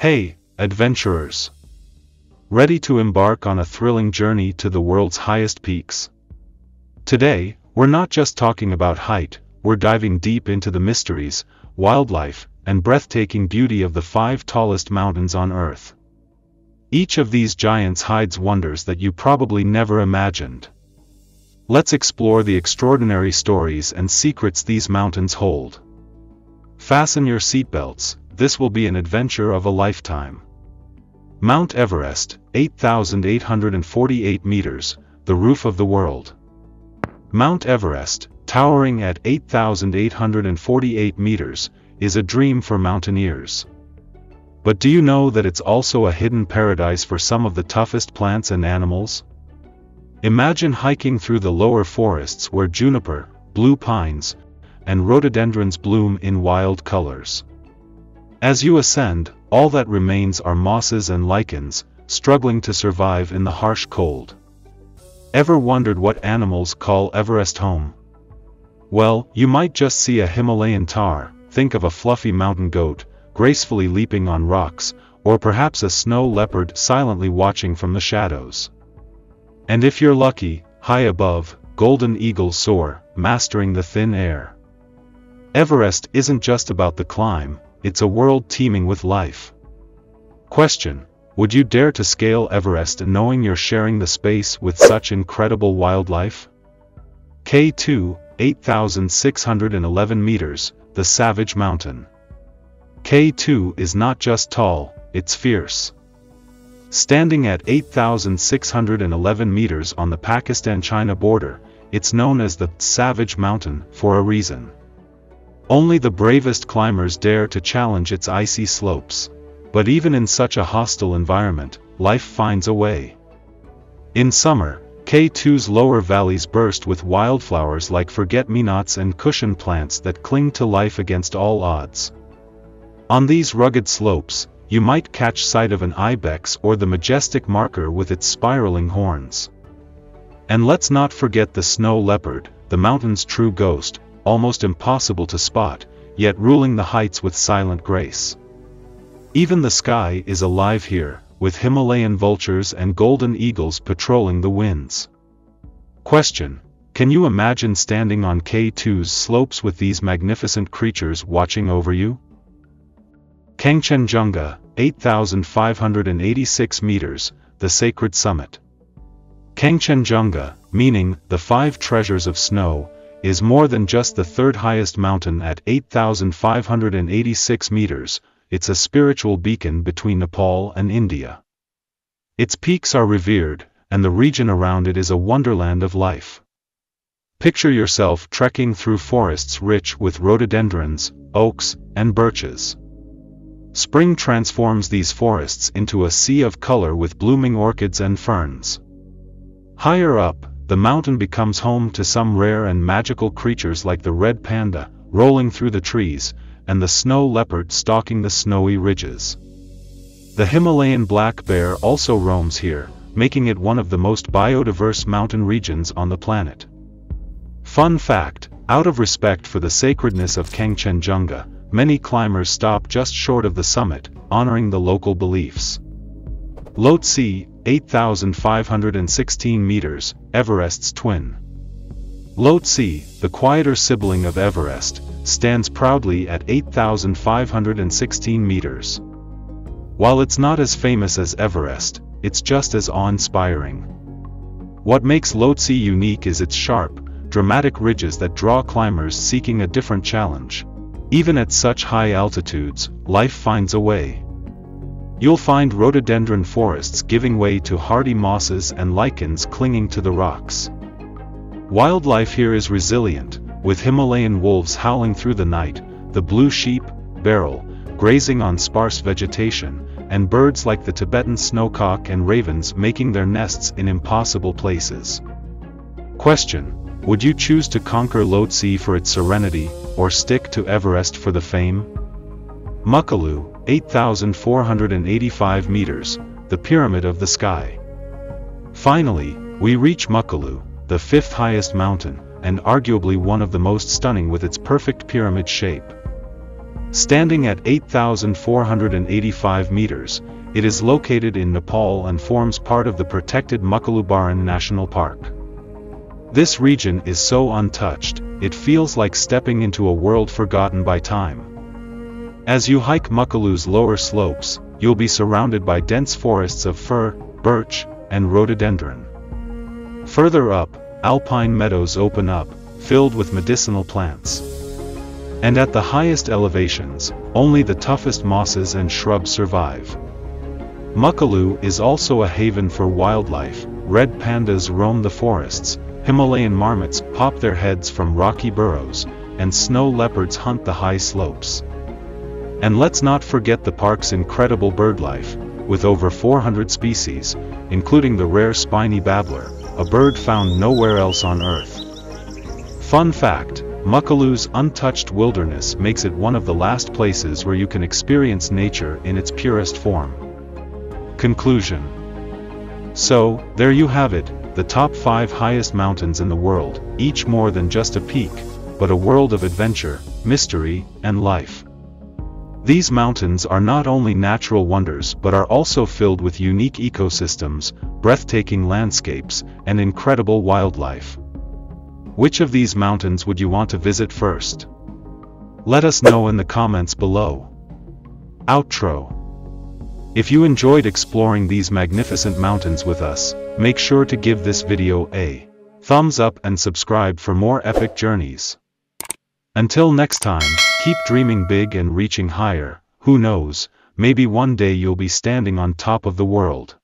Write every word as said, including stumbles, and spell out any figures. Hey, adventurers! Ready to embark on a thrilling journey to the world's highest peaks? Today, we're not just talking about height, we're diving deep into the mysteries, wildlife, and breathtaking beauty of the five tallest mountains on Earth. Each of these giants hides wonders that you probably never imagined. Let's explore the extraordinary stories and secrets these mountains hold. Fasten your seatbelts, this will be an adventure of a lifetime. Mount Everest, eight thousand eight hundred forty-eight meters, the roof of the world. Mount Everest, towering at eight thousand eight hundred forty-eight meters, is a dream for mountaineers. But do you know that it's also a hidden paradise for some of the toughest plants and animals? Imagine hiking through the lower forests where juniper, blue pines, and rhododendrons bloom in wild colors. As you ascend, all that remains are mosses and lichens, struggling to survive in the harsh cold. Ever wondered what animals call Everest home? Well, you might just see a Himalayan tahr, think of a fluffy mountain goat, gracefully leaping on rocks, or perhaps a snow leopard silently watching from the shadows. And if you're lucky, high above, golden eagles soar, mastering the thin air. Everest isn't just about the climb, it's a world teeming with life. Question: would you dare to scale Everest knowing you're sharing the space with such incredible wildlife? K two, eight thousand six hundred eleven meters, the Savage Mountain. K two is not just tall, it's fierce. Standing at eight thousand six hundred eleven meters on the Pakistan-China border, it's known as the Savage Mountain for a reason. Only the bravest climbers dare to challenge its icy slopes. But even in such a hostile environment, life finds a way. In summer, K two's lower valleys burst with wildflowers like forget-me-nots and cushion plants that cling to life against all odds. On these rugged slopes, you might catch sight of an ibex or the majestic marker with its spiraling horns. And let's not forget the snow leopard, the mountain's true ghost, almost impossible to spot, yet ruling the heights with silent grace. Even the sky is alive here, with Himalayan vultures and golden eagles patrolling the winds. Question: can you imagine standing on K two's slopes with these magnificent creatures watching over you? Kangchenjunga, eight thousand five hundred eighty-six meters, the Sacred Summit. Kangchenjunga, meaning the five treasures of snow, is more than just the third highest mountain at eight thousand five hundred eighty-six meters, it's a spiritual beacon between Nepal and India. Its peaks are revered, and the region around it is a wonderland of life. Picture yourself trekking through forests rich with rhododendrons, oaks, and birches. Spring transforms these forests into a sea of color with blooming orchids and ferns. Higher up, the mountain becomes home to some rare and magical creatures like the red panda, rolling through the trees, and the snow leopard stalking the snowy ridges. The Himalayan black bear also roams here, making it one of the most biodiverse mountain regions on the planet. Fun fact: out of respect for the sacredness of Kangchenjunga, many climbers stop just short of the summit, honoring the local beliefs. Lhotse, eight thousand five hundred sixteen meters, Everest's twin. Lhotse, the quieter sibling of Everest, stands proudly at eight thousand five hundred sixteen meters. While it's not as famous as Everest, it's just as awe-inspiring. What makes Lhotse unique is its sharp, dramatic ridges that draw climbers seeking a different challenge. Even at such high altitudes, life finds a way. You'll find rhododendron forests giving way to hardy mosses and lichens clinging to the rocks. Wildlife here is resilient, with Himalayan wolves howling through the night, the blue sheep, bharal, grazing on sparse vegetation, and birds like the Tibetan snowcock and ravens making their nests in impossible places. Question: would you choose to conquer Lhotse for its serenity, or stick to Everest for the fame? Makalu, eight thousand four hundred eighty-five meters, the Pyramid of the Sky. Finally, we reach Makalu, the fifth highest mountain, and arguably one of the most stunning with its perfect pyramid shape. Standing at eight thousand four hundred eighty-five meters, it is located in Nepal and forms part of the protected Makalu-Barun National Park. This region is so untouched, it feels like stepping into a world forgotten by time. As you hike Makalu's lower slopes, you'll be surrounded by dense forests of fir, birch, and rhododendron. Further up, alpine meadows open up, filled with medicinal plants. And at the highest elevations, only the toughest mosses and shrubs survive. Makalu is also a haven for wildlife. Red pandas roam the forests, Himalayan marmots pop their heads from rocky burrows, and snow leopards hunt the high slopes. And let's not forget the park's incredible birdlife, with over four hundred species, including the rare spiny babbler, a bird found nowhere else on Earth. Fun fact, Makalu's untouched wilderness makes it one of the last places where you can experience nature in its purest form. Conclusion. So, there you have it, the top five highest mountains in the world, each more than just a peak, but a world of adventure, mystery, and life. These mountains are not only natural wonders but are also filled with unique ecosystems, breathtaking landscapes, and incredible wildlife. Which of these mountains would you want to visit first? Let us know in the comments below. Outro. If you enjoyed exploring these magnificent mountains with us, make sure to give this video a thumbs up and subscribe for more epic journeys. Until next time, keep dreaming big and reaching higher. Who knows, maybe one day you'll be standing on top of the world.